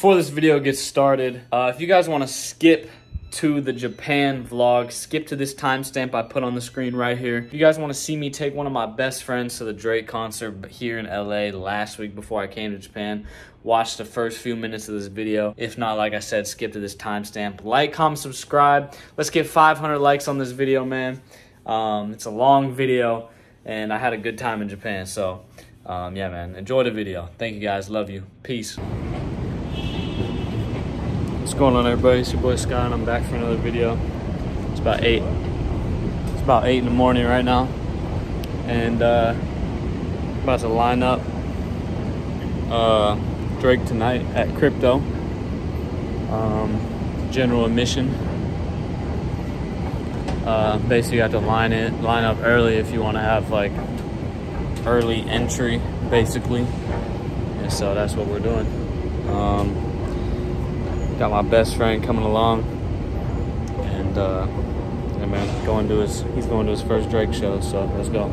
Before this video gets started, if you guys want to skip to the Japan vlog, skip to this timestamp I put on the screen right here. If you guys want to see me take one of my best friends to the Drake concert here in LA last week before I came to Japan, watch the first few minutes of this video. If not, like I said, skip to this timestamp. Like, comment, subscribe. Let's get 500 likes on this video, man. It's a long video, and I had a good time in Japan. So, yeah, man, enjoy the video. Thank you, guys. Love you. Peace. What's going on, everybody? It's your boy Scott, and I'm back for another video. It's about 8. It's about 8 in the morning right now, and about to line up Drake tonight at Crypto. General admission. Basically, you have to line up early if you want to have like early entry, basically. And so that's what we're doing. Got my best friend coming along, and yeah, man, he's going to his first Drake show, so let's go.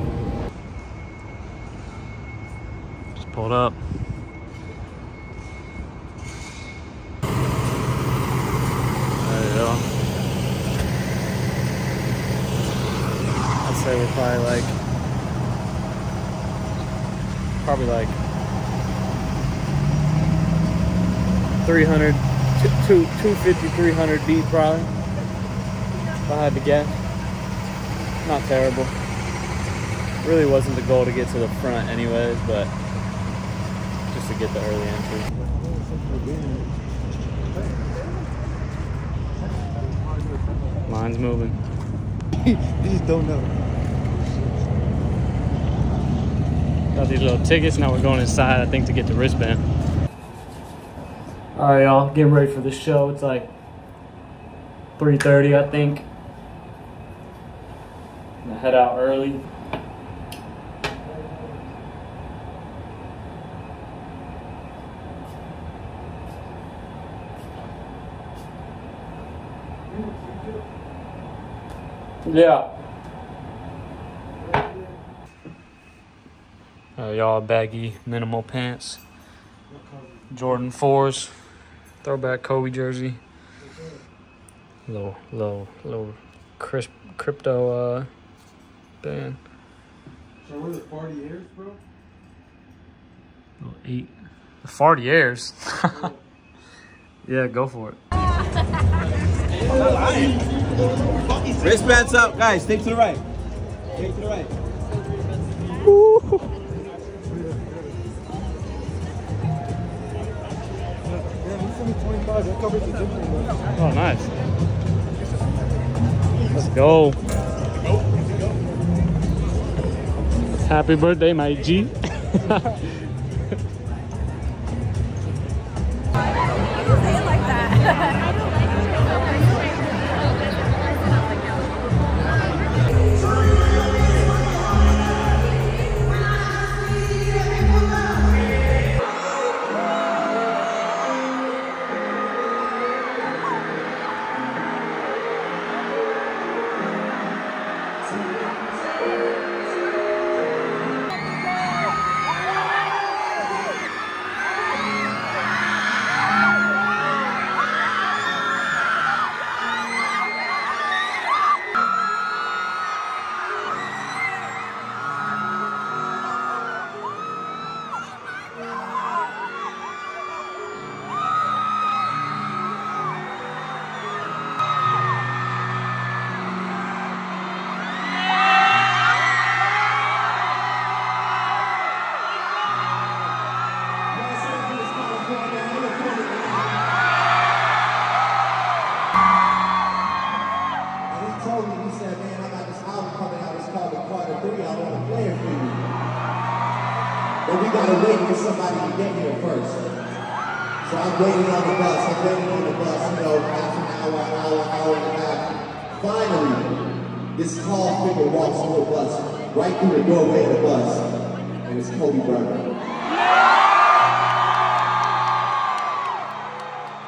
Just pulled up. There you go. I'd say we're probably like 300. 250, 300 deep, probably. If I had to guess. Not terrible. Really wasn't the goal to get to the front anyways, but just to get the early entry. Line's moving. You just don't know. Got these little tickets. Now we're going inside, I think, to get the wristband. All right, y'all, getting ready for the show. It's like 3:30, I think. I'm gonna head out early. Yeah. All right, y'all, baggy minimal pants. Jordan 4s. Throwback Kobe jersey, little crisp Crypto band. So were the Fartiers, bro? Little 8. The Fartiers? Yeah, go for it. Wristbands up, guys. Stick to the right. Stick to the right. Woo. Oh, nice. Let's go. Happy birthday, my G. I'm waiting on the bus, you know, half an hour and a half. Finally, this tall figure walks through the bus, right through the doorway of the bus, and it's Kobe Bryant. And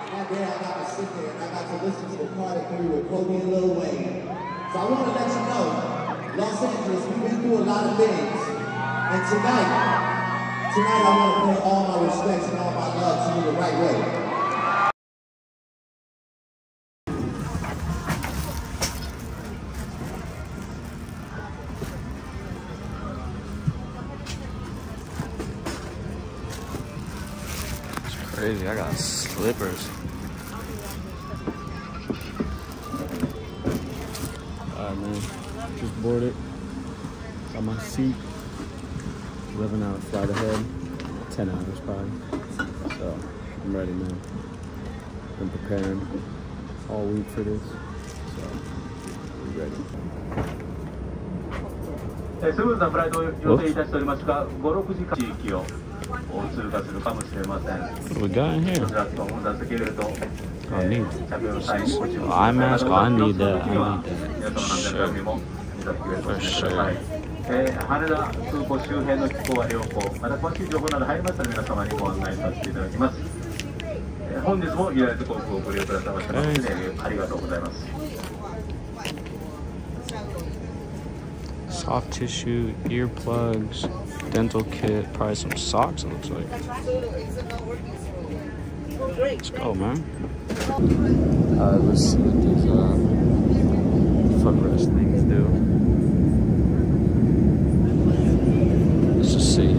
that day I got to sit there and I got to listen to the part 3 with Kobe and Lil Wayne. So I want to let you know, Los Angeles, we've been through a lot of things, and tonight I want to pay all my respects and all my love to you the right way. crazy. I got slippers. Alright, man. Just boarded. Got my seat. 11 hours flight ahead. 10 hours probably. So, I'm ready, man. Been preparing all week for this. So, I'm ready. スムーズなフライトを予定いたしておりますが、5、6時間地域を通過するかもしれません。We got in here. I need eye mask. I need that. For sure. Soft tissue, earplugs, dental kit, probably some socks, it looks like. Let's go, man. Let's see what these footrest things do. Let's just see.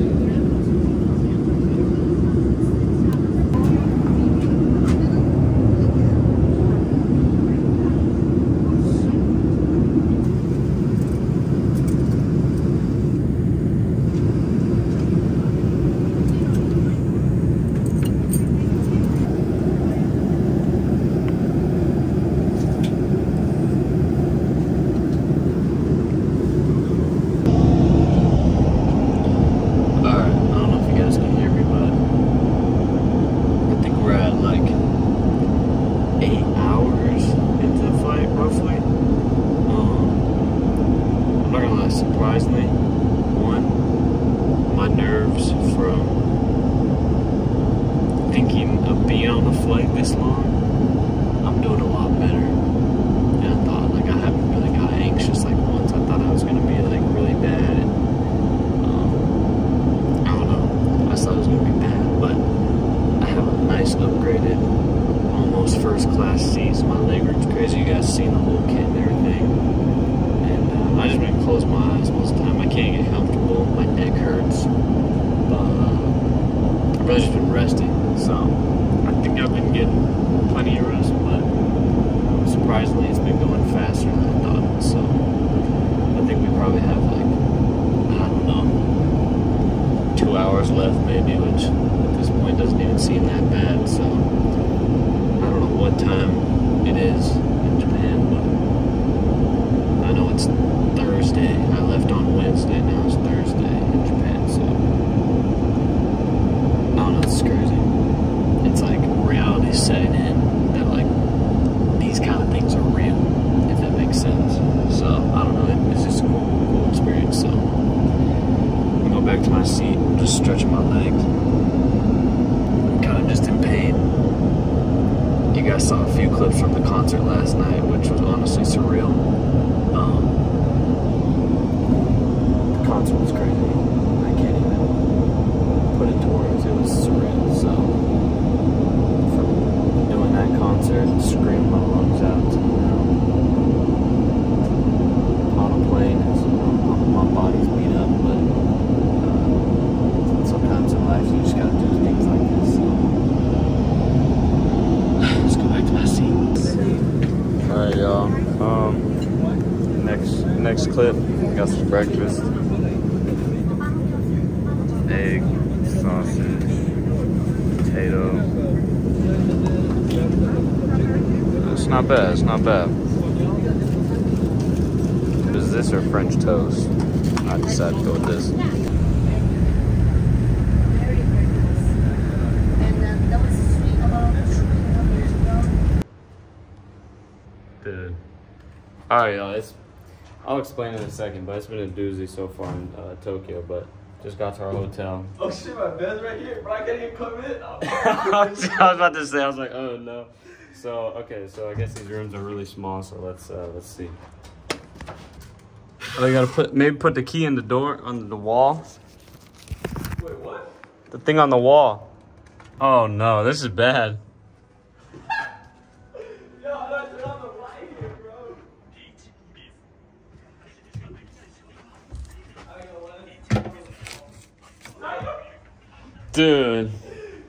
Alright, y'all, I'll explain in a second, but it's been a doozy so far in Tokyo, but just got to our hotel. Oh shit, my bed's right here, but I can't even come in. I was like, oh no. So, okay, so I guess these rooms are really small, so let's see. Oh, you gotta maybe put the key in the door, on the wall. Wait, what? The thing on the wall. Oh no, this is bad. Dude.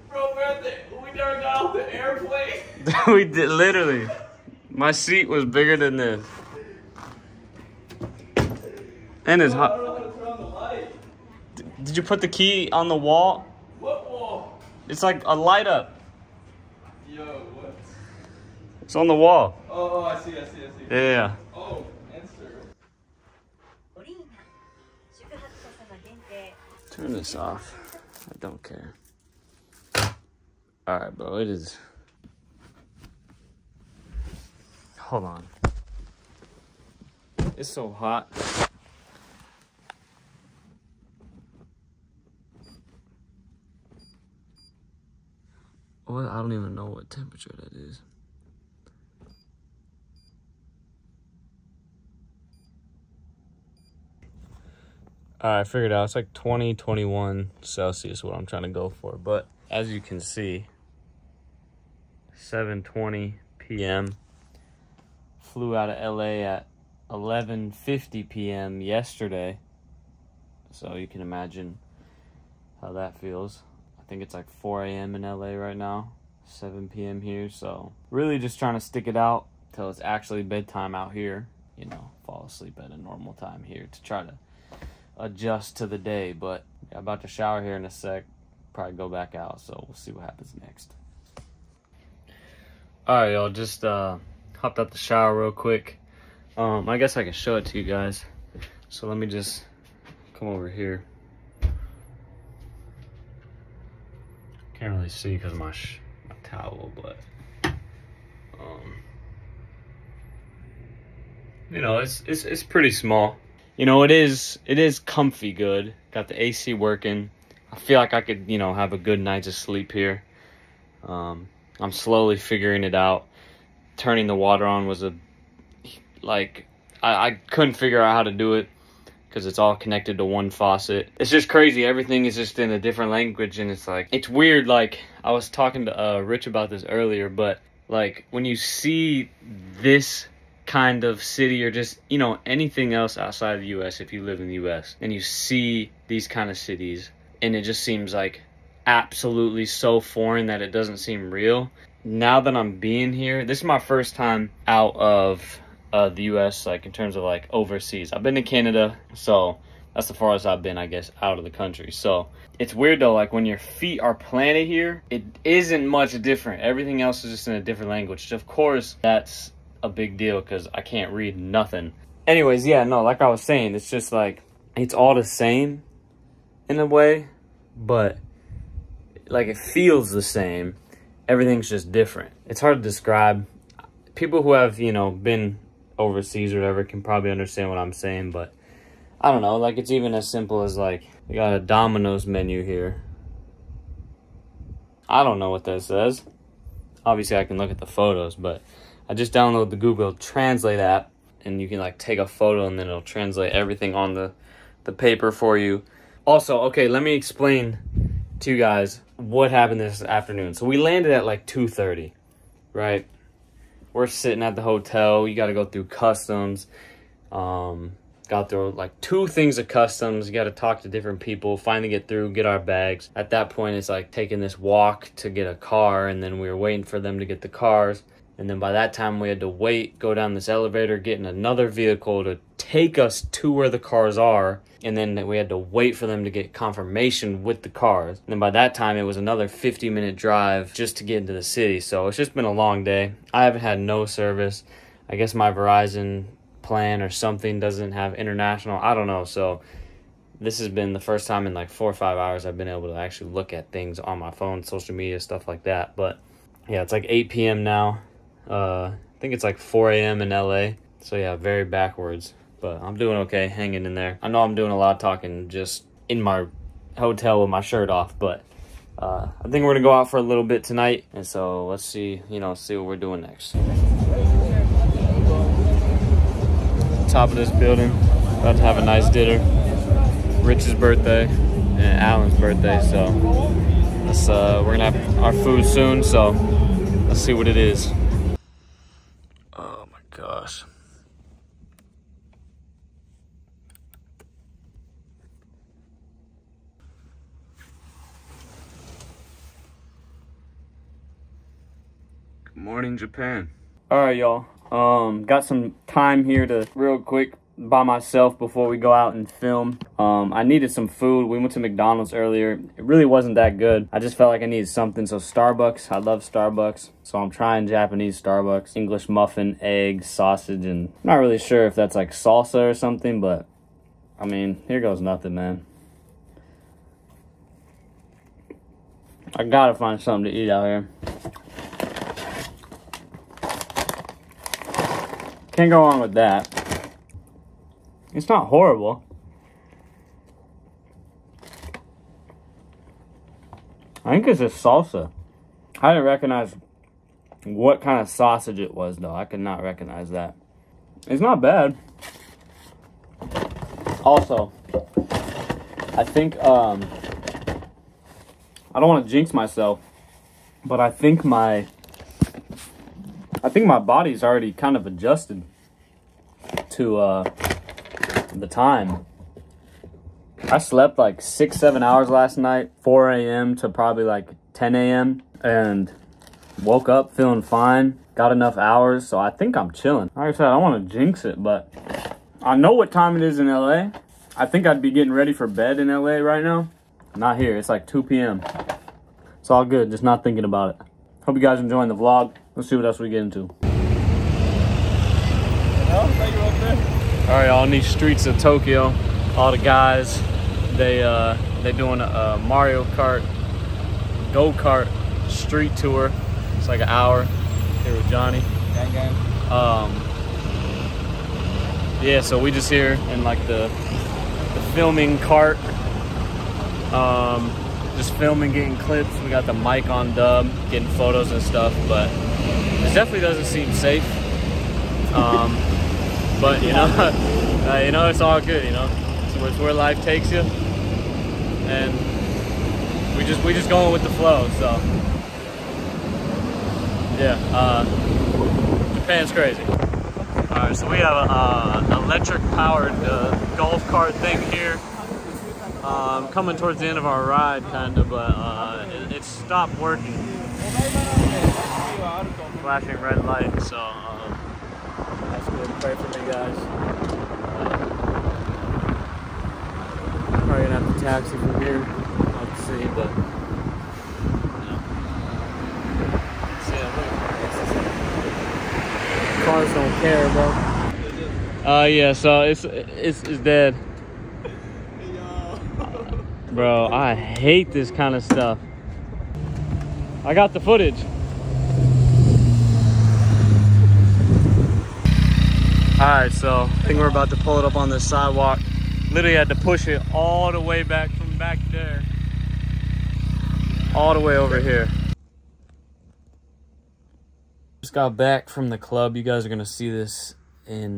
Bro, we're at the, we dark out the airplane. We did, literally. My seat was bigger than this. And it's hot. I don't know how to turn on the light. Did you put the key on the wall? What wall? It's like a light up. Yo, what? It's on the wall. Oh, I see. Yeah. Oh, answer. Turn this off. I don't care. Alright, bro, it is. Hold on. It's so hot. What? I don't even know what temperature that is. I figured out it's like 20, 21 Celsius, what I'm trying to go for. But as you can see, 7:20 p.m. Flew out of LA at 11:50 p.m. yesterday. So you can imagine how that feels. I think it's like 4 a.m. in LA right now, 7 p.m. here. So really just trying to stick it out till it's actually bedtime out here. You know, fall asleep at a normal time here to try to adjust to the day. But I'm about to shower here in a sec, probably go back out, so we'll see what happens next. All right, y'all, just hopped out the shower real quick. I guess I can show it to you guys, so let me just come over here. Can't really see because of my towel, but you know, it's pretty small. You know, it is comfy good. Got the AC working. I feel like I could, you know, have a good night's of sleep here. I'm slowly figuring it out. Turning the water on was a, like, I couldn't figure out how to do it because it's all connected to one faucet. It's just crazy. Everything is just in a different language, and it's like, it's weird. Like, I was talking to Rich about this earlier, but like, when you see this kind of city, or just, you know, anything else outside of the U.S. if you live in the U.S. and you see these kind of cities, and it just seems like absolutely so foreign that it doesn't seem real. Now that I'm being here, this is my first time out of the U.S. like in terms of like overseas. I've been to Canada, so that's the farthest I've been, I guess, out of the country. So it's weird though, like when your feet are planted here, it isn't much different. Everything else is just in a different language. Of course, that's a big deal because I can't read nothing. Anyways, yeah, no, like I was saying, it's just like it's all the same in a way, but like it feels the same. Everything's just different. It's hard to describe. People who have, you know, been overseas or whatever can probably understand what I'm saying, but I don't know, like it's even as simple as like we got a Domino's menu here. I don't know what that says. Obviously I can look at the photos, but I just downloaded the Google Translate app, and you can like take a photo and then it'll translate everything on the paper for you. Also, okay, let me explain to you guys what happened this afternoon. So we landed at like 2:30, right? We're sitting at the hotel. You got to go through customs. Got through like 2 things of customs. You got to talk to different people, finally get through, get our bags. At that point, it's like taking this walk to get a car, and then we were waiting for them to get the cars. And then by that time, we had to wait, go down this elevator, get in another vehicle to take us to where the cars are. And then we had to wait for them to get confirmation with the cars. And then by that time, it was another 50-minute drive just to get into the city. So it's just been a long day. I haven't had no service. I guess my Verizon plan or something doesn't have international. I don't know. So this has been the first time in like 4 or 5 hours I've been able to actually look at things on my phone, social media, stuff like that. But yeah, it's like 8 p.m. now. I think it's like 4 a.m. in LA. So yeah, very backwards, but I'm doing okay, hanging in there. I know I'm doing a lot of talking just in my hotel with my shirt off, but I think we're gonna go out for a little bit tonight. And so let's see, you know, see what we're doing next. Top of this building, about to have a nice dinner. Rich's birthday and Alan's birthday. So let's, we're gonna have our food soon. So let's see what it is. Gosh. Good morning, Japan. All right, y'all. Got some time here to real quick by myself before we go out and film. I needed some food. We went to McDonald's earlier. It really wasn't that good. I just felt like I needed something. So Starbucks, I love Starbucks. So I'm trying Japanese Starbucks, English muffin, egg, sausage, and I'm not really sure if that's like salsa or something, but I mean, here goes nothing, man. I gotta find something to eat out here. Can't go wrong with that. It's not horrible. I think it's just salsa. I didn't recognize what kind of sausage it was, though. I could not recognize that. It's not bad. Also, I think, I don't want to jinx myself, but I think my body's already kind of adjusted to the time. I slept like 6-7 hours last night, 4 a.m. to probably like 10 a.m. and woke up feeling fine, got enough hours, so I think I'm chilling. Like I said, I don't want to jinx it, but I know what time it is in LA. I think I'd be getting ready for bed in LA right now. Not here, it's like 2 p.m. It's all good, just not thinking about it. Hope you guys are enjoying the vlog. Let's see what else we get into. All right, on these streets of Tokyo, all the guys, they doing a Mario Kart go-kart street tour. It's like an hour. Here with Johnny. Gang gang. Yeah, so we just here in like the filming cart. Just filming, getting clips. We got the mic on dub, getting photos and stuff, but it definitely doesn't seem safe. But you know, you know, it's all good. You know, it's where life takes you, and we just going with the flow. So yeah, Japan's crazy. All right, so we have an electric-powered golf cart thing here. Coming towards the end of our ride, kind of, but it stopped working. Flashing red light, so that's good. Pray for me, guys. Probably gonna have to taxi from here. I'll see, but yeah. Cars don't care, bro. Yeah. So it's dead. Bro, I hate this kind of stuff. I got the footage. Alright, so I think we're about to pull it up on this sidewalk. Literally had to push it all the way back from back there. All the way over here. Just got back from the club. You guys are going to see this in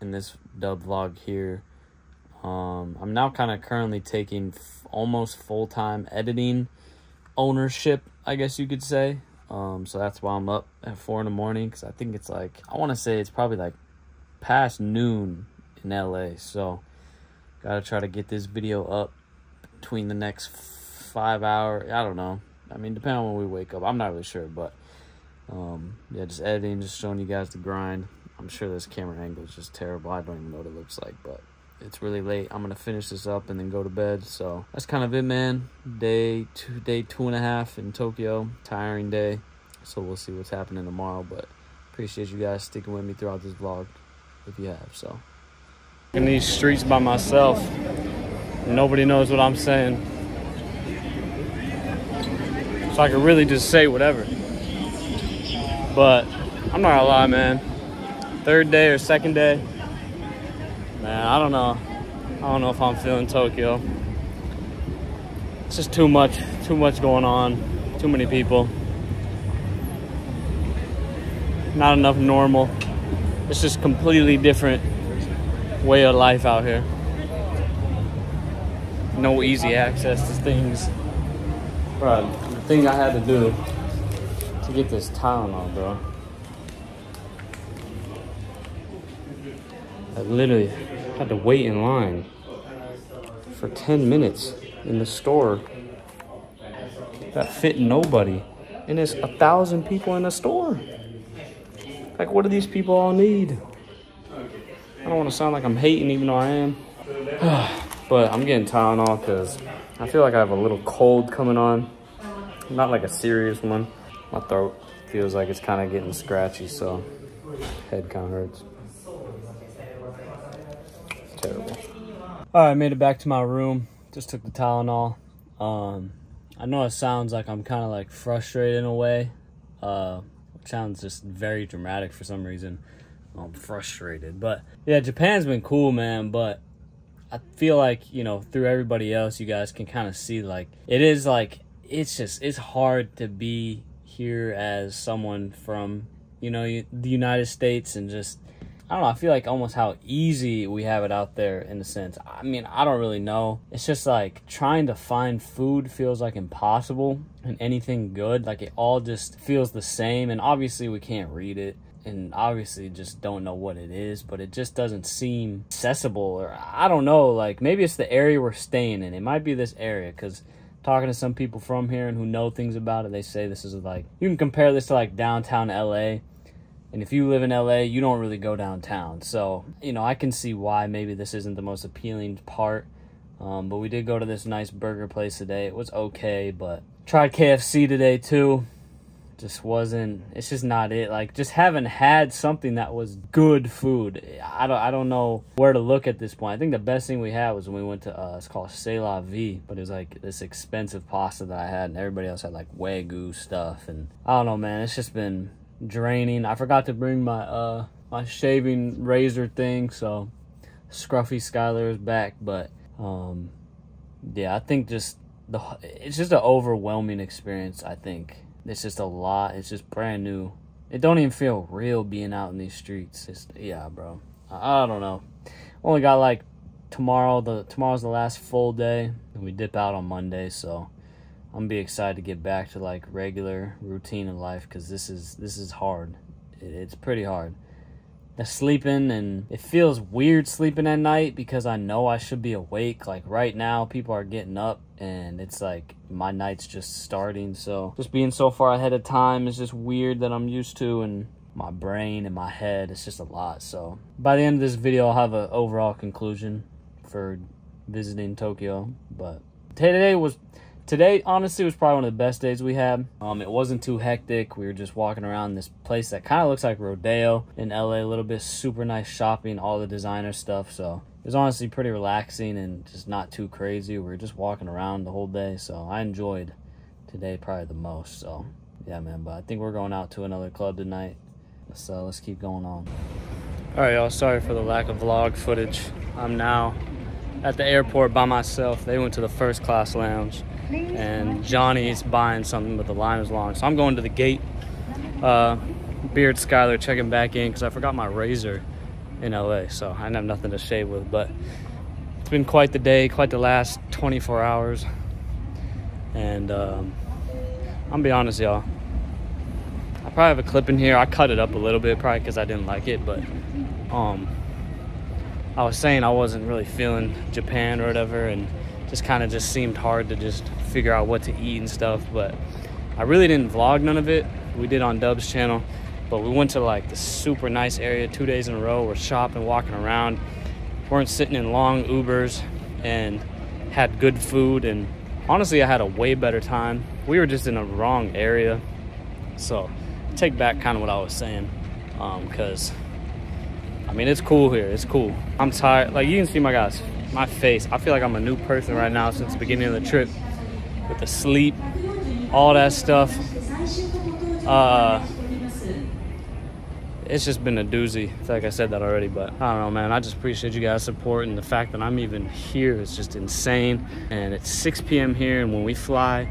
this dub vlog here. I'm now kind of currently taking almost full-time editing ownership, I guess you could say. So that's why I'm up at 4 in the morning, because I think it's like, I want to say it's probably like past noon in LA. So gotta try to get this video up between the next 5 hours. I don't know. I mean, depending on when we wake up, I'm not really sure, but yeah, just editing, just showing you guys the grind. I'm sure this camera angle is just terrible. I don't even know what it looks like, but it's really late. I'm gonna finish this up and then go to bed. So that's kind of it, man. Day two and a half in Tokyo. Tiring day. So we'll see what's happening tomorrow. But appreciate you guys sticking with me throughout this vlog, if you have. So in these streets by myself, nobody knows what I'm saying, so I can really just say whatever. But I'm not gonna lie, man. Third day or second day. Man, I don't know. I don't know if I'm feeling Tokyo. It's just too much going on. Too many people. Not enough normal. It's just completely different way of life out here. No easy access to things. Bro, the thing I had to do to get this Tylenol, bro. I literally had to wait in line for 10 minutes in the store. That fit nobody. and there's 1,000 people in the store. Like, what do these people all need? I don't want to sound like I'm hating, even though I am. But I'm getting Tylenol because I feel like I have a little cold coming on. Not like a serious one. My throat feels like it's kind of getting scratchy, so head kind of hurts. It's terrible. All right, made it back to my room. Just took the Tylenol. I know it sounds like I'm kind of like frustrated in a way. It sounds just very dramatic for some reason. I'm frustrated, but yeah, Japan's been cool, man. But I feel like, you know, through everybody else, you guys can kind of see like it is like it's hard to be here as someone from, you know, the United States, and just I don't know. I feel like almost how easy we have it out there in a sense. I mean, I don't really know. It's just like trying to find food feels like impossible, and anything good, like it all just feels the same. And obviously we can't read it, and obviously just don't know what it is, but it just doesn't seem accessible, or I don't know, like maybe it's the area we're staying in. It might be this area, because talking to some people from here and who know things about it, they say this is like, you can compare this to like downtown LA, and if you live in LA, you don't really go downtown. So, you know, I can see why maybe this isn't the most appealing part. But we did go to this nice burger place today. It was okay, but tried KFC today too. Just wasn't, it's just not it. Like, just haven't had something that was good food. I don't know where to look at this point. I think the best thing we had was when we went to it's called C'est La Vie, but it was like this expensive pasta that I had, and everybody else had like Wagyu stuff, and I don't know, man, it's just been draining. I forgot to bring my my shaving razor thing, so Scruffy Skyler is back. But yeah, I think just it's just an overwhelming experience. I think it's just a lot. It's just brand new. It don't even feel real being out in these streets. It's, yeah, bro. I don't know. Only got like tomorrow. Tomorrow's the last full day, and we dip out on Monday. So I'm gonna be excited to get back to like regular routine in life, because this is hard. It's pretty hard. The sleeping, and it feels weird sleeping at night because I know I should be awake. Like right now, people are getting up, and it's like my night's just starting. So just being so far ahead of time is just weird that I'm used to, and my brain and my head, it's just a lot. So by the end of this video, I'll have an overall conclusion for visiting Tokyo. But today honestly was probably one of the best days we had. It wasn't too hectic. We were just walking around this place that kind of looks like Rodeo in LA a little bit. Super nice shopping, all the designer stuff. So it was honestly pretty relaxing and just not too crazy. We were just walking around the whole day. So I enjoyed today probably the most. So yeah, man, but I think we're going out to another club tonight. So let's keep going on. All right, y'all, sorry for the lack of vlog footage. I'm now at the airport by myself. They went to the first class lounge, and Johnny's buying something, but the line is long. So I'm going to the gate. Beard Skyler checking back in, because I forgot my razor in LA, so I didn't have nothing to shave with. But it's been quite the day, quite the last 24 hours. And I'm gonna be honest, y'all, I probably have a clip in here. I cut it up a little bit, probably because I didn't like it, but I was saying I wasn't really feeling Japan or whatever, and just kind of just seemed hard to just figure out what to eat and stuff. But I really didn't vlog none of it. We did on Dub's channel, but we went to like this super nice area 2 days in a row. We're shopping, walking around, weren't sitting in long Ubers, and had good food. And honestly, I had a way better time. We were just in the wrong area. So I take back kind of what I was saying, because I mean, it's cool here, it's cool. I'm tired, like you can see my guys, my face. I feel like I'm a new person right now since the beginning of the trip, with the sleep, all that stuff. It's just been a doozy. I feel like I said that already, but I don't know, man. I just appreciate you guys' support, and the fact that I'm even here is just insane. And it's 6 p.m. here, and when we fly,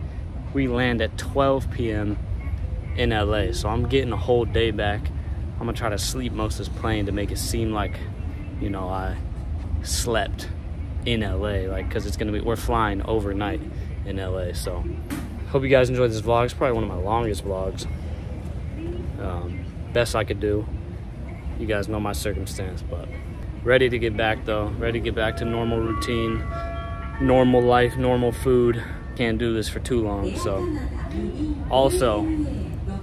we land at 12 p.m. in LA. So I'm getting a whole day back. I'm gonna try to sleep most of this plane to make it seem like, you know, I slept in LA, like, because it's gonna be, we're flying overnight in LA. So hope you guys enjoyed this vlog. It's probably one of my longest vlogs, best I could do. You guys know my circumstance, but ready to get back though, ready to get back to normal routine, normal life, normal food. Can't do this for too long. So Also,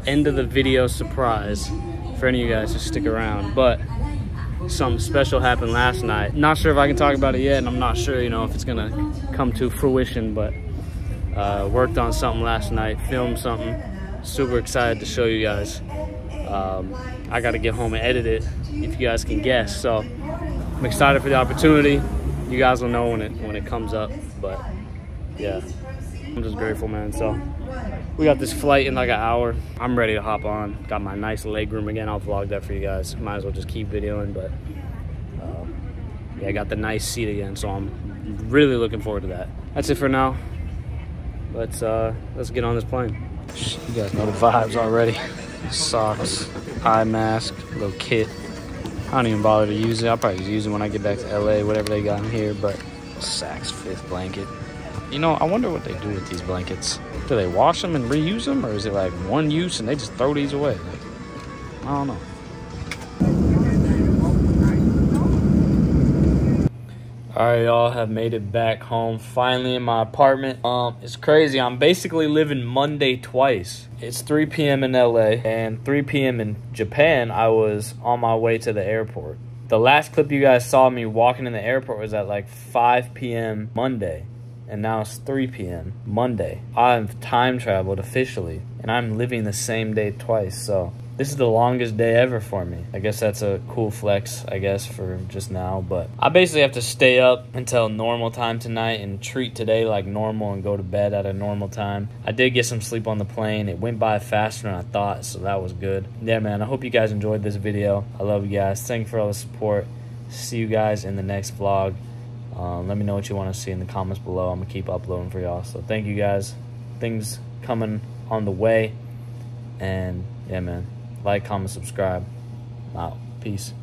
end of the video surprise for any of you guys who stick around, but something special happened last night. Not sure if I can talk about it yet, and I'm not sure, you know, if it's gonna come to fruition, but worked on something last night, filmed something. Super excited to show you guys. I gotta get home and edit it, if you guys can guess. So I'm excited for the opportunity. You guys will know when it comes up, but yeah, I'm just grateful, man. So we got this flight in like an hour. I'm ready to hop on. Got my nice leg room again. I'll vlog that for you guys. Might as well just keep videoing, but yeah, I got the nice seat again, so I'm really looking forward to that. That's it for now. Let's get on this plane. You guys know the vibes already. Socks, eye mask, little kit. I don't even bother to use it. I'll probably use it when I get back to LA, whatever they got in here, but Saks fifth blanket. You know, I wonder what they do with these blankets. Do they wash them and reuse them, or is it like one use and they just throw these away? Like, I don't know. All right, y'all, have made it back home. Finally in my apartment. It's crazy. I'm basically living Monday twice. It's 3 p.m. in LA and 3 p.m. in Japan. I was on my way to the airport. The last clip you guys saw me walking in the airport was at like 5 p.m. Monday. And now it's 3 p.m. Monday. I've time traveled officially, and I'm living the same day twice, so this is the longest day ever for me. I guess that's a cool flex, I guess, for just now, but I basically have to stay up until normal time tonight and treat today like normal and go to bed at a normal time. I did get some sleep on the plane. It went by faster than I thought, so that was good. Yeah, man, I hope you guys enjoyed this video. I love you guys. Thank you for all the support. See you guys in the next vlog. Let me know what you want to see in the comments below. I'm going to keep uploading for y'all. So thank you guys. Things coming on the way. And yeah, man. Like, comment, subscribe. I'm out. Peace.